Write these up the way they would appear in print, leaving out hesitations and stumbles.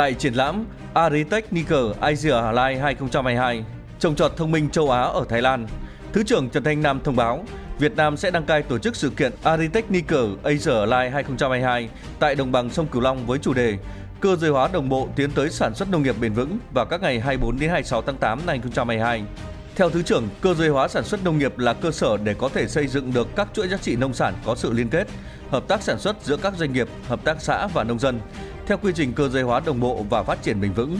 tại triển lãm Agritechnica Asia Live 2022, trồng trọt thông minh châu Á ở Thái Lan, Thứ trưởng Trần Thanh Nam thông báo Việt Nam sẽ đăng cai tổ chức sự kiện Agritechnica Asia Live 2022 tại đồng bằng sông Cửu Long với chủ đề Cơ giới hóa đồng bộ tiến tới sản xuất nông nghiệp bền vững vào các ngày 24 đến 26 tháng 8 năm 2022. Theo Thứ trưởng, cơ giới hóa sản xuất nông nghiệp là cơ sở để có thể xây dựng được các chuỗi giá trị nông sản có sự liên kết, hợp tác sản xuất giữa các doanh nghiệp, hợp tác xã và nông dân theo quy trình cơ giới hóa đồng bộ và phát triển bền vững.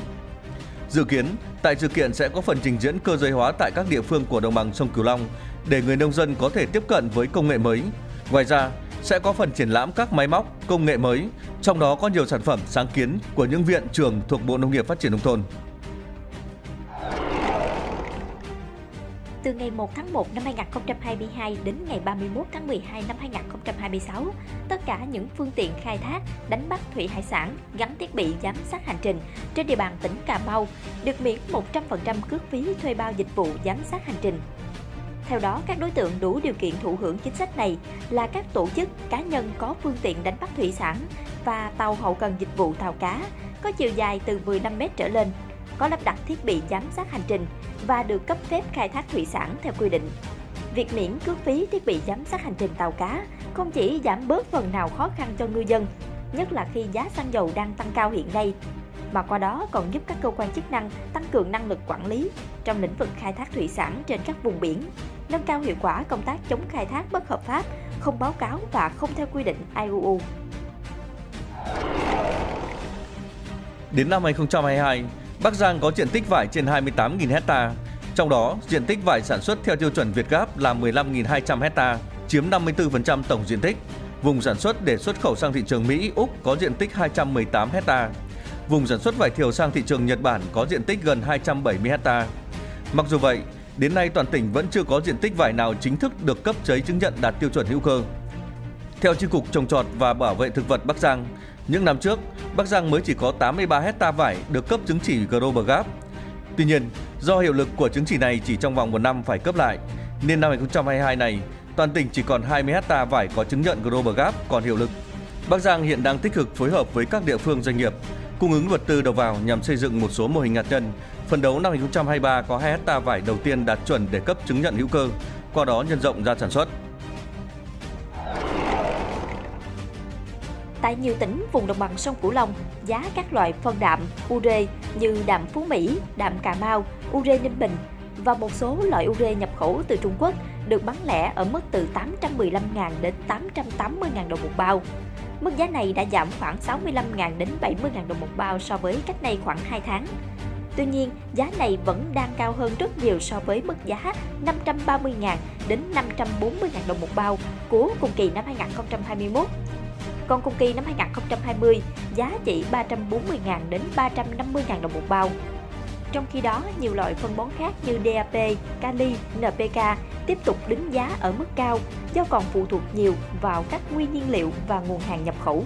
Dự kiến, tại sự kiện sẽ có phần trình diễn cơ giới hóa tại các địa phương của đồng bằng sông Cửu Long để người nông dân có thể tiếp cận với công nghệ mới. Ngoài ra, sẽ có phần triển lãm các máy móc, công nghệ mới, trong đó có nhiều sản phẩm sáng kiến của những viện trường thuộc Bộ Nông nghiệp Phát triển Nông thôn. Từ ngày 1 tháng 1 năm 2022 đến ngày 31 tháng 12 năm 2026, tất cả những phương tiện khai thác, đánh bắt thủy hải sản gắn thiết bị giám sát hành trình trên địa bàn tỉnh Cà Mau được miễn 100% cước phí thuê bao dịch vụ giám sát hành trình. Theo đó, các đối tượng đủ điều kiện thụ hưởng chính sách này là các tổ chức, cá nhân có phương tiện đánh bắt thủy sản và tàu hậu cần dịch vụ tàu cá có chiều dài từ 15 m trở lên, có lắp đặt thiết bị giám sát hành trình và được cấp phép khai thác thủy sản theo quy định. Việc miễn cước phí thiết bị giám sát hành trình tàu cá không chỉ giảm bớt phần nào khó khăn cho ngư dân, nhất là khi giá xăng dầu đang tăng cao hiện nay, mà qua đó còn giúp các cơ quan chức năng tăng cường năng lực quản lý trong lĩnh vực khai thác thủy sản trên các vùng biển, nâng cao hiệu quả công tác chống khai thác bất hợp pháp, không báo cáo và không theo quy định IUU. Đến năm 2022, Bắc Giang có diện tích vải trên 28.000 ha, trong đó diện tích vải sản xuất theo tiêu chuẩn VietGAP là 15.200 ha, chiếm 54% tổng diện tích. Vùng sản xuất để xuất khẩu sang thị trường Mỹ, Úc có diện tích 218 ha. Vùng sản xuất vải thiều sang thị trường Nhật Bản có diện tích gần 270 ha. Mặc dù vậy, đến nay toàn tỉnh vẫn chưa có diện tích vải nào chính thức được cấp giấy chứng nhận đạt tiêu chuẩn hữu cơ. Theo Chi cục Trồng trọt và Bảo vệ thực vật Bắc Giang, những năm trước, Bắc Giang mới chỉ có 83 ha vải được cấp chứng chỉ GlobalGAP. Tuy nhiên, do hiệu lực của chứng chỉ này chỉ trong vòng 1 năm phải cấp lại, nên năm 2022 này, toàn tỉnh chỉ còn 20 ha vải có chứng nhận GlobalGAP còn hiệu lực. Bắc Giang hiện đang tích cực phối hợp với các địa phương doanh nghiệp, cung ứng vật tư đầu vào nhằm xây dựng một số mô hình hạt nhân. Phấn đấu năm 2023 có 2 ha vải đầu tiên đạt chuẩn để cấp chứng nhận hữu cơ, qua đó nhân rộng ra sản xuất. Tại nhiều tỉnh vùng đồng bằng sông Cửu Long, giá các loại phân đạm, urê như đạm Phú Mỹ, đạm Cà Mau, urê Ninh Bình và một số loại urê nhập khẩu từ Trung Quốc được bán lẻ ở mức từ 815.000 đến 880.000 đồng một bao. Mức giá này đã giảm khoảng 65.000 đến 70.000 đồng một bao so với cách đây khoảng 2 tháng. Tuy nhiên, giá này vẫn đang cao hơn rất nhiều so với mức giá 530.000 đến 540.000 đồng một bao của cùng kỳ năm 2021. Còn cùng kỳ năm 2020, giá chỉ 340.000 đến 350.000 đồng một bao. Trong khi đó, nhiều loại phân bón khác như DAP, Kali, NPK tiếp tục đứng giá ở mức cao do còn phụ thuộc nhiều vào các nguyên nhiên liệu và nguồn hàng nhập khẩu.